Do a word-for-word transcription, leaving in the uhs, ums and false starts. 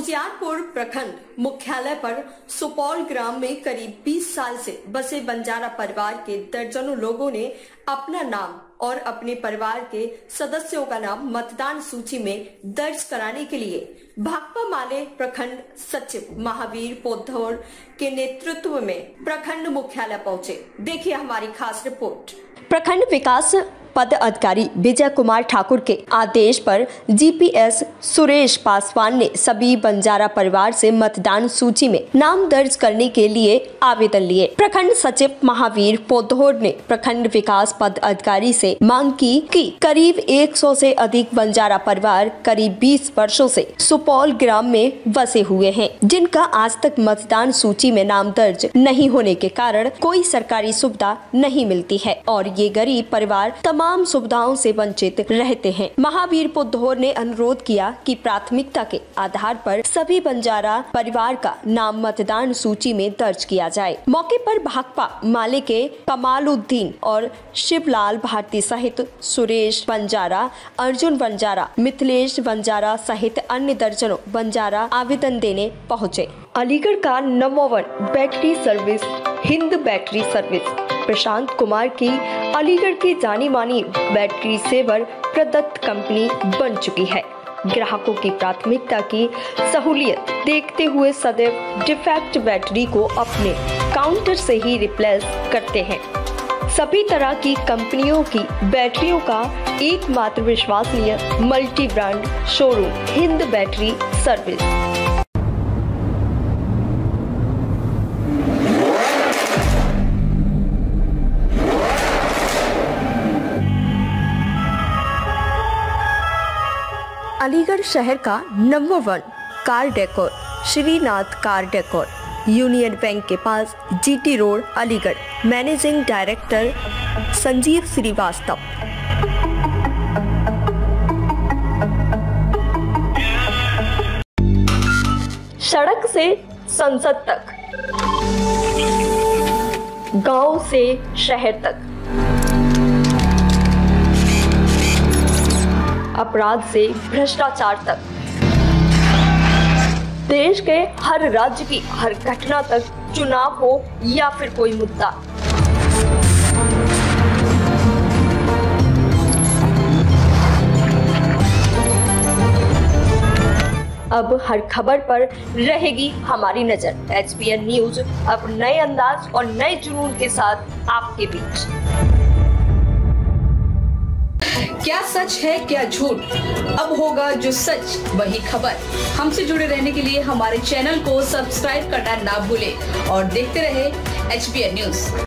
उजियारपुर प्रखंड मुख्यालय पर सुपौल ग्राम में करीब बीस साल से बसे बंजारा परिवार के दर्जनों लोगों ने अपना नाम और अपने परिवार के सदस्यों का नाम मतदान सूची में दर्ज कराने के लिए भाकपा माले प्रखंड सचिव महावीर पोतोड़ के नेतृत्व में प्रखंड मुख्यालय पहुंचे। देखिए हमारी खास रिपोर्ट। प्रखंड विकास पद अधिकारी विजय कुमार ठाकुर के आदेश पर जीपीएस सुरेश पासवान ने सभी बंजारा परिवार से मतदान सूची में नाम दर्ज करने के लिए आवेदन लिए। प्रखंड सचिव महावीर पोधौ ने प्रखंड विकास पद अधिकारी से मांग की कि करीब सौ से अधिक बंजारा परिवार करीब बीस वर्षों से सुपौल ग्राम में बसे हुए हैं, जिनका आज तक मतदान सूची में नाम दर्ज नहीं होने के कारण कोई सरकारी सुविधा नहीं मिलती है और ये गरीब परिवार तमाम सुविधाओं से वंचित रहते हैं। महावीर पोद्दार ने अनुरोध किया कि प्राथमिकता के आधार पर सभी बंजारा परिवार का नाम मतदान सूची में दर्ज किया जाए। मौके पर भाकपा माले के कमालुद्दीन और शिवलाल भारती सहित सुरेश बंजारा, अर्जुन बंजारा, मिथलेश बंजारा सहित अन्य दर्जनों बंजारा आवेदन देने पहुँचे। अलीगढ़ का number one battery service Hind battery service Prashant Kumar की अलीगढ़ की जानी मानी बैटरी सेवर प्रदत्त कंपनी बन चुकी है। ग्राहकों की प्राथमिकता की सहूलियत देखते हुए सदैव डिफेक्ट बैटरी को अपने काउंटर से ही रिप्लेस करते हैं। सभी तरह की कंपनियों की बैटरियों का एकमात्र विश्वसनीय multi brand showroom Hind battery service. Aligarh शहर का number one car decor Shrinath car decor union bank के पास GT road Aligarh. Managing director Sanjeev Srivastava. सड़क से संसद तक, गांव से शहर तक, अपराध से भ्रष्टाचार तक, देश के हर राज्य की हर घटना तक, चुनाव हो या फिर कोई मुद्दा, अब हर खबर पर रहेगी हमारी नजर। एचबीएन न्यूज अब नए अंदाज और नए जुनून के साथ आपके बीच। क्या सच है क्या झूठ, अब होगा जो सच वही खबर। हमसे जुड़े रहने के लिए हमारे चैनल को सब्सक्राइब करना ना भूलें और देखते रहे एचबीएन न्यूज।